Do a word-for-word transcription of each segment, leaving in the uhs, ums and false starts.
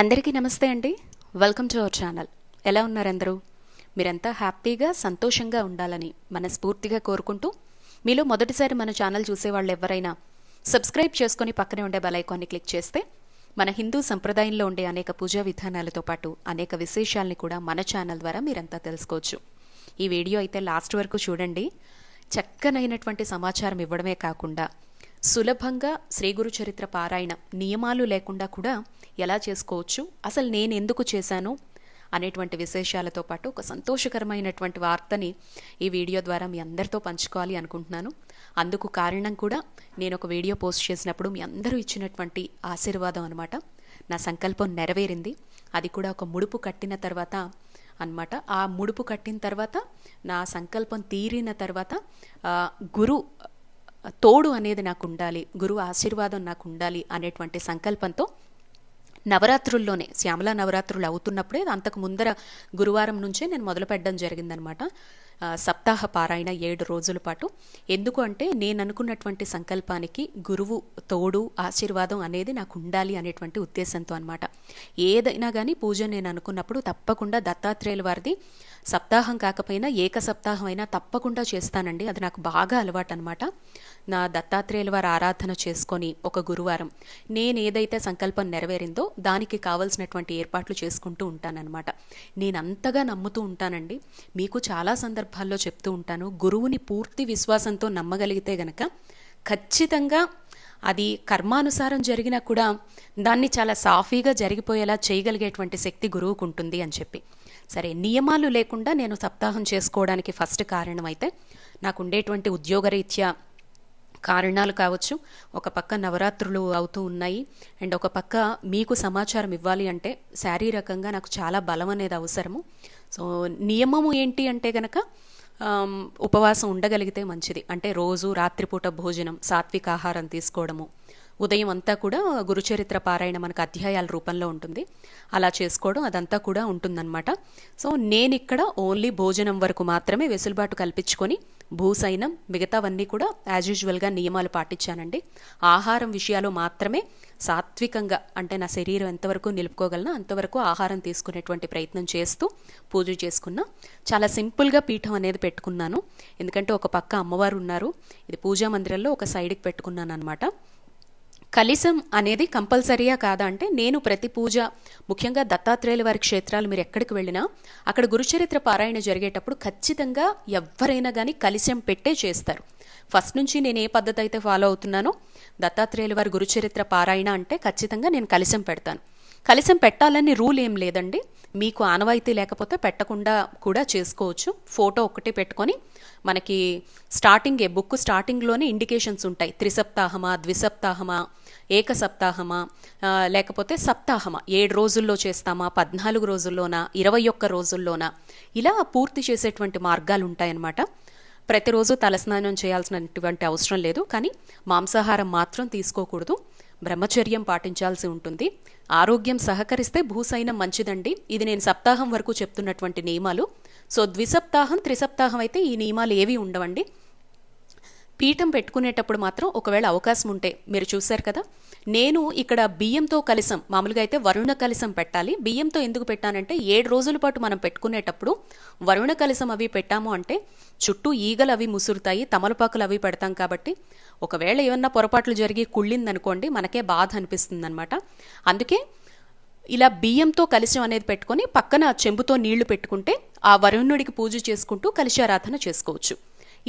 అందరికీ నమస్తే అండి వెల్కమ్ టు అవర్ ఛానల్ ఎలా ఉన్నారు అందరూ మీరంతా హ్యాపీగా సంతోషంగా ఉండాలని మనస్ఫూర్తిగా కోరుకుంటూ మీలో మొదటిసారి మన ఛానల్ చూసే వాళ్ళు ఎవరైనా సబ్స్క్రైబ్ చేసుకొని పక్కనే ఉండే బెల్ ఐకాన్ ని క్లిక్ చేస్తే మన హిందూ సంప్రదాయంలో ఉండే అనేక పూజా విధానాలతో పాటు అనేక విశేషాలను కూడా మన ఛానల్ ద్వారా మీరంతా తెలుసుకోవచ్చు ఈ వీడియో అయితే లాస్ట్ వరకు చూడండి చక్కనైనటువంటి సమాచారం ఇవ్వడమే కాకుండా సులభంగా శ్రీ గురు చరిత్ర పారాయణ నియమాలు లేకుండా కూడా ఎలా చేసుకోవచ్చు అసలు నేను ఎందుకు చేశాను అనేటువంటి విశేషాలతో పాటు ఒక సంతోషకరమైనటువంటి వార్తని ఈ వీడియో ద్వారా మీ అందరితో పంచుకోవాలి అనుకుంటున్నాను అందుకు కారణం కూడా నేను ఒక వీడియో పోస్ట్ చేసినప్పుడు మీ అందరూ ఇచ్చినటువంటి ఆశీర్వాదం అన్నమాట నా సంకల్పం నెరవేరింది అది కూడా ఒక ముడుపు కట్టిన తర్వాత అన్నమాట ఆ ముడుపు కట్టిన తర్వాత నా సంకల్పం తీరిన తర్వాత గురు తోడు అనేది నాకు ఉండాలి గురు ఆశీర్వాదం నాకు ఉండాలి అనేటువంటి సంకల్పంతో నవరాత్రుల్లోనే శ్యామల నవరాత్రులు అవుతున్నప్పుడే అంతకు ముందర గురువారం నుంచే నేను మొదలు పెట్టడం జరిగిందనమాట సప్తాహ పారాయణ ఏడు రోజుల పాటు ఎందుకు అంటే నేను అనుకున్నటువంటి సంకల్పానికి గురువు తోడు ఆశీర్వాదం అనేది నాకు ఉండాలి అనేటువంటి ఉద్దేశంతో అనమాట ఏదైనా కానీ పూజ నేను అనుకున్నప్పుడు తప్పకుండా దత్తాత్రేయుల వారిది సప్తాహం కాకపోయినా ఏక సప్తాహం అయినా తప్పకుండా చేస్తానండి అది నాకు బాగా అలవాటు అనమాట నా దత్తాత్రేయుల వారి ఆరాధన చేసుకొని ఒక గురువారం నేను ఏదైతే సంకల్పం నెరవేరిందో దానికి కావాల్సినటువంటి ఏర్పాట్లు చేసుకుంటూ ఉంటానన్నమాట నేను అంతగా నమ్ముతూ ఉంటానండి మీకు చాలా సందర్భాల్లో చెప్తూ ఉంటాను గురువుని పూర్తి విశ్వాసంతో నమ్మగలిగితే గనక ఖచ్చితంగా అది కర్మానుసారం జరిగినా కూడా దాన్ని చాలా సాఫీగా జరిగిపోయేలా చేయగలిగేటువంటి శక్తి గురువుకు ఉంటుంది అని చెప్పి సరే నియమాలు లేకుండా నేను సప్తాహం చేసుకోవడానికి ఫస్ట్ కారణం అయితే నాకు ఉండేటువంటి ఉద్యోగరీత్యా కారణాలు కావచ్చు ఒక పక్క నవరాత్రులు అవుతూ ఉన్నాయి అండ్ ఒక పక్క మీకు సమాచారం ఇవ్వాలి అంటే శారీరకంగా నాకు చాలా బలం అనేది అవసరము సో నియమము ఏంటి అంటే గనక ఉపవాసం ఉండగలిగితే మంచిది అంటే రోజు రాత్రిపూట భోజనం సాత్విక ఆహారం తీసుకోవడము ఉదయం అంతా కూడా గురుచరిత్ర పారాయణ మనకు అధ్యాయాల రూపంలో ఉంటుంది అలా చేసుకోవడం అదంతా కూడా ఉంటుందన్నమాట సో నేను ఇక్కడ ఓన్లీ భోజనం వరకు మాత్రమే వెసులుబాటు కల్పించుకొని భూసైనం మిగతావన్నీ కూడా యాజ్ యూజువల్గా నియమాలు పాటించానండి ఆహారం విషయాలు మాత్రమే సాత్వికంగా అంటే నా శరీరం ఎంతవరకు నిలుపుకోగలనో అంతవరకు ఆహారం తీసుకునేటువంటి ప్రయత్నం చేస్తూ పూజ చేసుకున్నా చాలా సింపుల్గా పీఠం అనేది పెట్టుకున్నాను ఎందుకంటే ఒక పక్క అమ్మవారు ఉన్నారు ఇది పూజా మందిరంలో ఒక సైడ్కి పెట్టుకున్నాను అనమాట కలిసం అనేది కంపల్సరీయా కాదా అంటే నేను ప్రతి పూజ ముఖ్యంగా దత్తాత్రేయుల వారి క్షేత్రాలు మీరు ఎక్కడికి వెళ్ళినా అక్కడ గురుచరిత్ర పారాయణ జరిగేటప్పుడు ఖచ్చితంగా ఎవరైనా కానీ కలిసం పెట్టే చేస్తారు ఫస్ట్ నుంచి నేను ఏ పద్ధతి అయితే ఫాలో అవుతున్నానో దత్తాత్రేయుల వారి గురుచరిత్ర పారాయణ అంటే ఖచ్చితంగా నేను కలిసం పెడతాను కలిసం పెట్టాలని రూల్ ఏం లేదండి మీకు ఆనవాయితీ లేకపోతే పెట్టకుండా కూడా చేసుకోవచ్చు ఫోటో ఒకటి పెట్టుకొని మనకి స్టార్టింగ్ ఏ బుక్ స్టార్టింగ్లోనే ఇండికేషన్స్ ఉంటాయి త్రిసప్తాహమా ద్విసప్తాహమా ఏక సప్తాహమా లేకపోతే సప్తాహమా ఏడు రోజుల్లో చేస్తామా పద్నాలుగు రోజుల్లోనా ఇరవై ఒక్క రోజుల్లోనా ఇలా పూర్తి చేసేటువంటి మార్గాలు ఉంటాయన్నమాట ప్రతిరోజు తలస్నానం చేయాల్సినటువంటి అవసరం లేదు కానీ మాంసాహారం మాత్రం తీసుకోకూడదు బ్రహ్మచర్యం పాటించాల్సి ఉంటుంది ఆరోగ్యం సహకరిస్తే భూసైనం మంచిదండి ఇది నేను సప్తాహం వరకు చెప్తున్నటువంటి నియమాలు సో ద్విసప్తాహం త్రిసప్తాహం అయితే ఈ నియమాలు ఏవి ఉండవండి పీఠం పెట్టుకునేటప్పుడు మాత్రం ఒకవేళ అవకాశం ఉంటే మీరు చూశారు కదా నేను ఇక్కడ బియ్యంతో కలిసం మామూలుగా అయితే వరుణ కలిసం పెట్టాలి బియ్యంతో ఎందుకు పెట్టానంటే ఏడు రోజుల పాటు మనం పెట్టుకునేటప్పుడు వరుణ కలిసం అవి పెట్టాము అంటే చుట్టూ ఈగలు అవి ముసురుతాయి తమలపాకులు అవి పెడతాం కాబట్టి ఒకవేళ ఏమన్నా పొరపాట్లు జరిగి కుళ్ళిందనుకోండి మనకే బాధ అనిపిస్తుంది అనమాట అందుకే ఇలా బియ్యంతో కలిసం అనేది పెట్టుకొని పక్కన చెంబుతో నీళ్లు పెట్టుకుంటే ఆ వరుణుడికి పూజ చేసుకుంటూ కలిశారాధన చేసుకోవచ్చు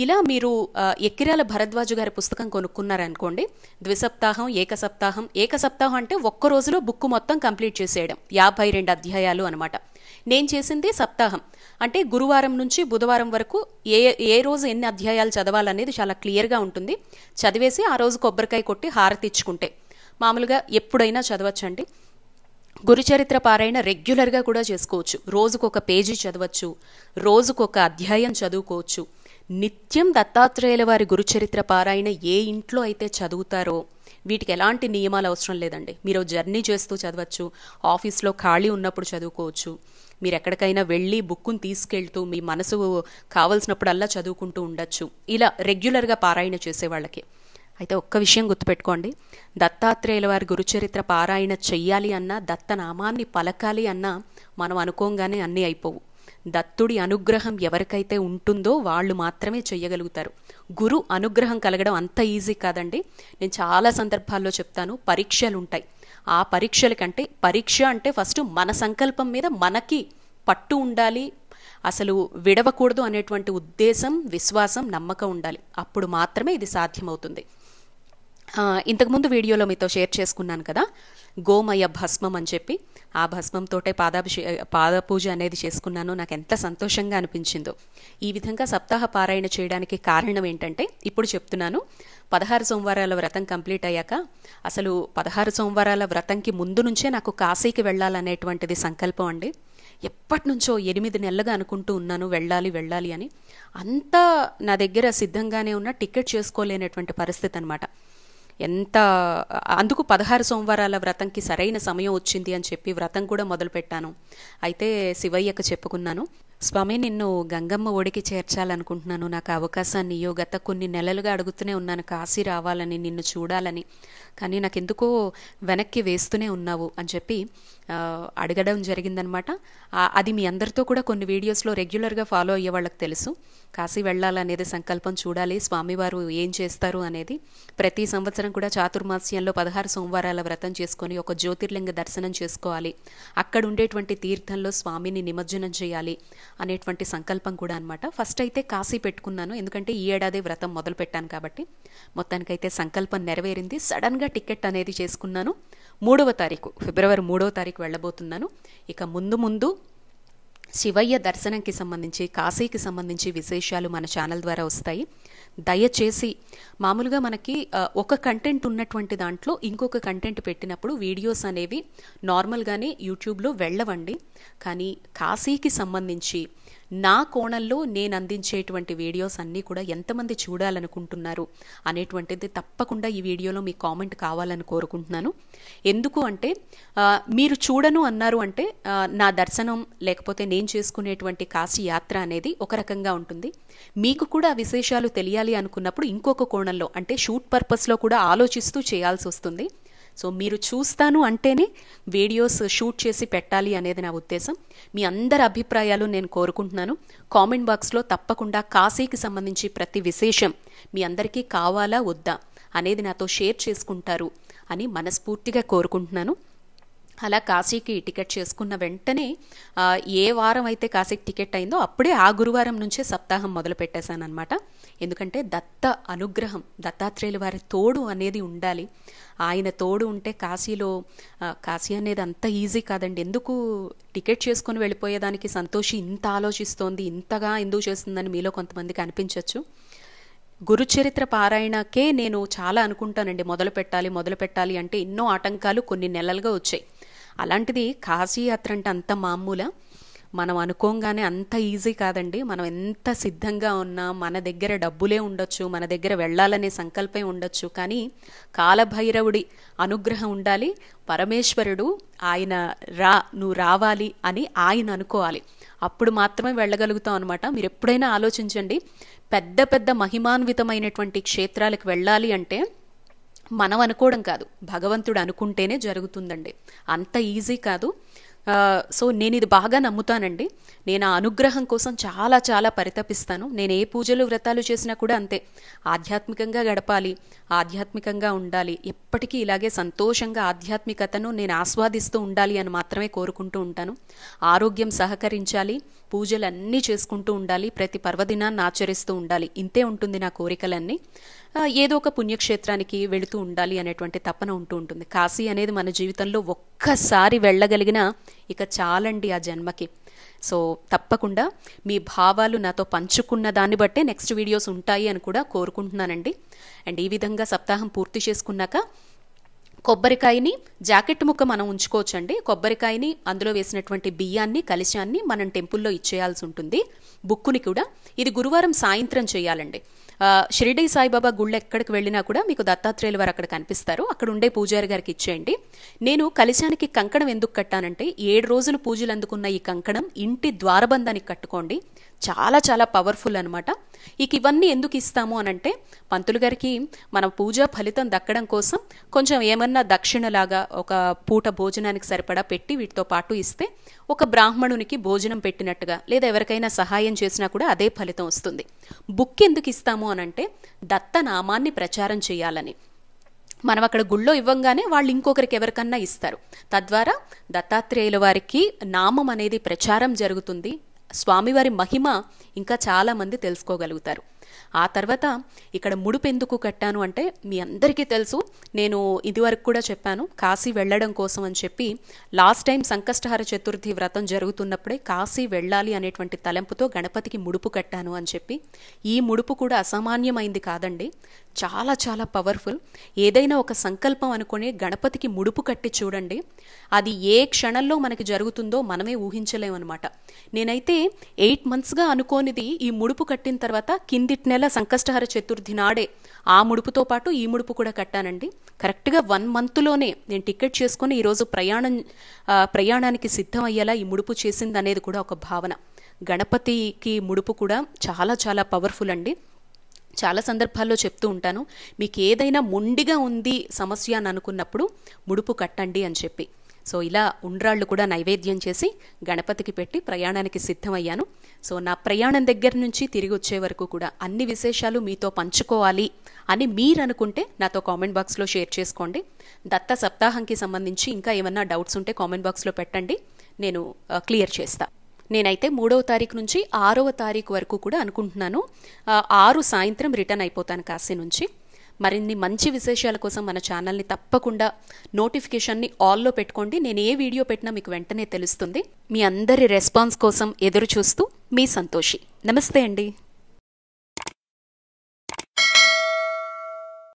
ఇలా మీరు ఎక్కిరాల భరద్వాజు గారి పుస్తకం కొనుక్కున్నారనుకోండి ద్విసప్తాహం ఏక సప్తాహం ఏక సప్తాహం అంటే ఒక్క రోజులో బుక్ మొత్తం కంప్లీట్ చేసేయడం యాభై రెండు అధ్యాయాలు అనమాట నేను చేసింది సప్తాహం అంటే గురువారం నుంచి బుధవారం వరకు ఏ ఏ రోజు ఎన్ని అధ్యాయాలు చదవాలనేది చాలా క్లియర్గా ఉంటుంది చదివేసి ఆ రోజు కొబ్బరికాయ కొట్టి హారతి ఇచ్చుకుంటే మామూలుగా ఎప్పుడైనా చదవచ్చండి గురుచరిత్ర పారాయణ రెగ్యులర్గా కూడా చేసుకోవచ్చు రోజుకొక పేజీ చదవచ్చు రోజుకొక అధ్యాయం చదువుకోవచ్చు నిత్యం దత్తాత్రేయుల వారి గురుచరిత్ర పారాయణ ఏ ఇంట్లో అయితే చదువుతారో వీటికి ఎలాంటి నియమాలు అవసరం లేదండి మీరు జర్నీ చేస్తూ చదవచ్చు ఆఫీస్లో ఖాళీ ఉన్నప్పుడు చదువుకోవచ్చు మీరు ఎక్కడికైనా వెళ్ళి బుక్కును తీసుకెళ్తూ మీ మనసు కావలసినప్పుడల్లా చదువుకుంటూ ఉండొచ్చు ఇలా రెగ్యులర్గా పారాయణ చేసే వాళ్ళకి అయితే ఒక్క విషయం గుర్తుపెట్టుకోండి, దత్తాత్రేయుల వారి గురుచరిత్ర పారాయణ చేయాలి అన్న దత్తనామాన్ని పలకాలి అన్న మనం అనుకోగానే అన్నీ అయిపోవు. దత్తుడి అనుగ్రహం ఎవరికైతే ఉంటుందో వాళ్ళు మాత్రమే చేయగలుగుతారు. గురు అనుగ్రహం కలగడం అంత ఈజీ కాదండి. నేను చాలా సందర్భాల్లో చెప్తాను, పరీక్షలు ఉంటాయి. ఆ పరీక్షల కంటే పరీక్ష అంటే ఫస్ట్ మన సంకల్పం మీద మనకి పట్టు ఉండాలి, అసలు విడవకూడదు అనేటువంటి ఉద్దేశం, విశ్వాసం, నమ్మకం ఉండాలి. అప్పుడు మాత్రమే ఇది సాధ్యమవుతుంది. ఇంతకుముందు వీడియోలో మీతో షేర్ చేసుకున్నాను కదా, గోమయ భస్మం అని చెప్పి ఆ భస్మంతోటే పాదాభిషే పాదపూజ అనేది చేసుకున్నాను. నాకు ఎంత సంతోషంగా అనిపించిందో. ఈ విధంగా సప్తాహ పారాయణ చేయడానికి కారణం ఏంటంటే, ఇప్పుడు చెప్తున్నాను, పదహారు సోమవారాల వ్రతం కంప్లీట్ అయ్యాక, అసలు పదహారు సోమవారాల వ్రతంకి ముందు నుంచే నాకు కాశీకి వెళ్ళాలనేటువంటిది సంకల్పం అండి. ఎప్పటి నుంచో ఎనిమిది నెలలుగా అనుకుంటూ ఉన్నాను వెళ్ళాలి వెళ్ళాలి అని. అంతా నా దగ్గర సిద్ధంగానే ఉన్న, టికెట్ చేసుకోలేనటువంటి పరిస్థితి అనమాట. ఎంత అందుకు పదహారు సోమవారాల వ్రతంకి సరైన సమయం వచ్చింది అని చెప్పి వ్రతం కూడా మొదలుపెట్టాను. అయితే శివయ్యకు చెప్పుకున్నాను, స్వామి నిన్ను గంగమ్మ ఒడికి చేర్చాలనుకుంటున్నాను, నాకు అవకాశాన్ని ఇయ్యో, గత కొన్ని నెలలుగా అడుగుతూనే ఉన్నాను కాశీ రావాలని, నిన్ను చూడాలని, కానీ నాకెందుకో వెనక్కి వేస్తూనే ఉన్నావు అని చెప్పి అడగడం జరిగిందనమాట. అది మీ అందరితో కూడా కొన్ని వీడియోస్లో రెగ్యులర్గా ఫాలో అయ్యే వాళ్ళకి తెలుసు. కాశీ వెళ్ళాలనేది సంకల్పం, చూడాలి స్వామివారు ఏం చేస్తారు అనేది. ప్రతి సంవత్సరం కూడా చాతుర్మాస్యంలో పదహారు సోమవారాల వ్రతం చేసుకొని ఒక జ్యోతిర్లింగ దర్శనం చేసుకోవాలి, అక్కడ ఉండేటువంటి తీర్థంలో స్వామిని నిమజ్జనం చేయాలి అనేటువంటి సంకల్పం కూడా అనమాట. ఫస్ట్ అయితే కాశీ పెట్టుకున్నాను, ఎందుకంటే ఈ ఏడాది వ్రతం మొదలు పెట్టాను కాబట్టి. మొత్తానికైతే సంకల్పం నెరవేరింది. సడన్గా టికెట్ అనేది చేసుకున్నాను. మూడవ తారీఖు ఫిబ్రవరి మూడవ తారీఖు వెళ్ళబోతున్నాను. ఇక ముందు ముందు శివయ్య దర్శనంకి సంబంధించి, కాశీకి సంబంధించి విశేషాలు మన ఛానల్ ద్వారా వస్తాయి. దయచేసి మామూలుగా మనకి ఒక కంటెంట్ ఉన్నటువంటి దాంట్లో ఇంకొక కంటెంట్ పెట్టినప్పుడు వీడియోస్ అనేవి నార్మల్గానే యూట్యూబ్లో వెళ్ళవండి. కానీ కాశీకి సంబంధించి నా కోణంలో నేను అందించేటువంటి వీడియోస్ అన్నీ కూడా ఎంతమంది చూడాలనుకుంటున్నారు అనేటువంటిది తప్పకుండా ఈ వీడియోలో మీ కామెంట్ కావాలని కోరుకుంటున్నాను. ఎందుకు అంటే, మీరు చూడను అన్నారు అంటే నా దర్శనం లేకపోతే నేను చేసుకునేటువంటి కాశీ యాత్ర అనేది ఒక రకంగా ఉంటుంది. మీకు కూడా ఆ విశేషాలు తెలియాలి అనుకున్నప్పుడు ఇంకొక కోణంలో, అంటే షూట్ పర్పస్లో కూడా ఆలోచిస్తూ చేయాల్సి వస్తుంది. సో మీరు చూస్తాను అంటేనే వీడియోస్ షూట్ చేసి పెట్టాలి అనేది నా ఉద్దేశం. మీ అందరి అభిప్రాయాలు నేను కోరుకుంటున్నాను. కామెంట్ బాక్స్లో తప్పకుండా కాశీకి సంబంధించి ప్రతి విశేషం మీ అందరికీ కావాలా వద్దా అనేది నాతో షేర్ చేసుకుంటారు అని మనస్ఫూర్తిగా కోరుకుంటున్నాను. అలా కాశీకి టికెట్ చేసుకున్న వెంటనే ఏ వారం అయితే కాశీకి టికెట్ అయిందో అప్పుడే ఆ గురువారం నుంచే సప్తాహం మొదలు పెట్టేశాను అనమాట. ఎందుకంటే దత్త అనుగ్రహం, దత్తాత్రేయుల వారి తోడు అనేది ఉండాలి. ఆయన తోడు ఉంటే కాశీలో, కాశీ అనేది అంత ఈజీ కాదండి. ఎందుకు టికెట్ చేసుకుని వెళ్ళిపోయేదానికి సంతోషి ఇంత ఆలోచిస్తోంది, ఇంతగా ఎందుకు చేస్తుందని మీలో కొంతమందికి అనిపించవచ్చు. గురుచరిత్ర పారాయణకే నేను చాలా అనుకుంటానండి, మొదలు పెట్టాలి మొదలు పెట్టాలి అంటే ఎన్నో ఆటంకాలు కొన్ని నెలలుగా వచ్చాయి. అలాంటిది కాశీ యాత్ర అంటే అంత మామూలా, మనం అనుకోగానే అంత ఈజీ కాదండి. మనం ఎంత సిద్ధంగా ఉన్నా, మన దగ్గర డబ్బులే ఉండొచ్చు, మన దగ్గర వెళ్ళాలనే సంకల్పం ఉండొచ్చు, కానీ కాలభైరవుడి అనుగ్రహం ఉండాలి. పరమేశ్వరుడు ఆయన రా, నువ్వు రావాలి అని ఆయన అనుకోవాలి, అప్పుడు మాత్రమే వెళ్ళగలుగుతాం అనమాట. మీరు ఎప్పుడైనా ఆలోచించండి, పెద్ద పెద్ద మహిమాన్వితమైనటువంటి క్షేత్రాలకు వెళ్ళాలి అంటే మనం అనుకోవడం కాదు, భగవంతుడు అనుకుంటేనే జరుగుతుందండి. అంత ఈజీ కాదు. సో నేను ఇది బాగా నమ్ముతానండి. నేను ఆ అనుగ్రహం కోసం చాలా చాలా పరితపిస్తాను. నేను ఏ పూజలు వ్రతాలు చేసినా కూడా అంతే, ఆధ్యాత్మికంగా గడపాలి, ఆధ్యాత్మికంగా ఉండాలి, ఎప్పటికీ ఇలాగే సంతోషంగా ఆధ్యాత్మికతను నేను ఆస్వాదిస్తూ ఉండాలి అని మాత్రమే కోరుకుంటూ ఉంటాను. ఆరోగ్యం సహకరించాలి, పూజలన్నీ చేసుకుంటూ ఉండాలి, ప్రతి పర్వదినాన్ని ఆచరిస్తూ ఉండాలి. ఇంతే ఉంటుంది నా కోరికలన్నీ. ఏదో ఒక పుణ్యక్షేత్రానికి వెళుతూ ఉండాలి అనేటువంటి తపన ఉంటూ ఉంటుంది. కాశీ అనేది మన జీవితంలో ఒక్కసారి వెళ్ళగలిగిన ఇక చాలండి ఆ జన్మకి. సో తప్పకుండా మీ భావాలు నాతో పంచుకున్న దాన్ని బట్టే నెక్స్ట్ వీడియోస్ ఉంటాయి అని కూడా కోరుకుంటున్నానండి. అండ్ ఈ విధంగా సప్తాహం పూర్తి చేసుకున్నాక కొబ్బరికాయని, జాకెట్ ముక్క మనం ఉంచుకోవచ్చండి, కొబ్బరికాయని, అందులో వేసినటువంటి బియ్యాన్ని, కలశాన్ని మనం టెంపుల్లో ఇచ్చేయాల్సి ఉంటుంది. బుక్కుని కూడా ఇది గురువారం సాయంత్రం చేయాలండి. షిరిడి సాయిబాబా గుళ్ళెక్కడికి వెళ్ళినా కూడా మీకు దత్తాత్రేయుల వారు అక్కడ కనిపిస్తారు. అక్కడ ఉండే పూజారి గారికి ఇచ్చేయండి. నేను కలిశానికి కంకణం ఎందుకు కట్టానంటే ఏడు రోజులు పూజలు అందుకున్న ఈ కంకణం ఇంటి ద్వారబంధానికి కట్టుకోండి, చాలా చాలా పవర్ఫుల్ అన్నమాట. ఇక ఇవన్నీ ఎందుకు ఇస్తాము అనంటే పంతులు గారికి మన పూజ ఫలితం దక్కడం కోసం కొంచెం ఏమన్నా దక్షిణలాగా ఒక పూట భోజనానికి సరిపడా పెట్టి వీటితో పాటు ఇస్తే ఒక బ్రాహ్మణునికి భోజనం పెట్టినట్టుగా లేదా ఎవరికైనా సహాయం చేసినా కూడా అదే ఫలితం వస్తుంది. బుక్ ఎందుకు ఇస్తాము అనంటే దత్తనామాన్ని ప్రచారం చేయాలని. మనం అక్కడ గుళ్ళో ఇవ్వంగానే వాళ్ళు ఇంకొకరికి ఎవరికన్నా ఇస్తారు, తద్వారా దత్తాత్రేయుల వారికి నామం అనేది ప్రచారం జరుగుతుంది. స్వామివారి మహిమ ఇంకా చాలామంది తెలుసుకోగలుగుతారు. ఆ తర్వాత ఇక్కడ ముడుపెందుకు కట్టాను అంటే మీ అందరికీ తెలుసు, నేను ఇదివరకు కూడా చెప్పాను కాశీ వెళ్ళడం కోసం అని చెప్పి. లాస్ట్ టైం సంకష్టహార చతుర్థి వ్రతం జరుగుతున్నప్పుడే కాశీ వెళ్ళాలి అనేటువంటి తలంపుతో గణపతికి ముడుపు కట్టాను అని చెప్పి. ఈ ముడుపు కూడా అసామాన్యమైంది కాదండి, చాలా చాలా పవర్ఫుల్. ఏదైనా ఒక సంకల్పం అనుకుని గణపతికి ముడుపు కట్టి చూడండి, అది ఏ క్షణంలో మనకి జరుగుతుందో మనమే ఊహించలేమన్నమాట. నేనైతే ఎయిట్ మంత్స్గా అనుకోనిది ఈ ముడుపు కట్టిన తర్వాత కిందిటి నెల సంకష్టహార చతుర్థి నాడే ఆ ముడుపుతో పాటు ఈ ముడుపు కూడా కట్టానండి. కరెక్ట్గా వన్ మంత్లోనే నేను టికెట్ చేసుకుని ఈరోజు ప్రయాణం ప్రయాణానికి సిద్ధం అయ్యేలా ఈ ముడుపు చేసింది అనేది కూడా ఒక భావన. గణపతికి ముడుపు కూడా చాలా చాలా పవర్ఫుల్ అండి. చాలా సందర్భాల్లో చెప్తూ ఉంటాను, మీకు ఏదైనా మొండిగా ఉంది సమస్య అని అనుకున్నప్పుడు ముడుపు కట్టండి అని చెప్పి. సో ఇలా ఉండ్రాళ్ళు కూడా నైవేద్యం చేసి గణపతికి పెట్టి ప్రయాణానికి సిద్ధమయ్యాను. సో నా ప్రయాణం దగ్గర నుంచి తిరిగి వచ్చే వరకు కూడా అన్ని విశేషాలు మీతో పంచుకోవాలి అని మీరు అనుకుంటే నాతో కామెంట్ బాక్స్లో షేర్ చేసుకోండి. దత్త సప్తాహంకి సంబంధించి ఇంకా ఏమన్నా డౌట్స్ ఉంటే కామెంట్ బాక్స్లో పెట్టండి, నేను క్లియర్ చేస్తాను. నేనైతే మూడవ తారీఖు నుంచి ఆరవ తారీఖు వరకు కూడా అనుకుంటున్నాను. ఆరు సాయంత్రం రిటర్న్ అయిపోతాను కాశీ నుంచి. మరిన్ని మంచి విశేషాల కోసం మన ఛానల్ని తప్పకుండా నోటిఫికేషన్ని ఆల్లో పెట్టుకోండి. నేను ఏ వీడియో పెట్టినా మీకు వెంటనే తెలుస్తుంది. మీ అందరి రెస్పాన్స్ కోసం ఎదురు చూస్తూ మీ సంతోషి. నమస్తే అండి.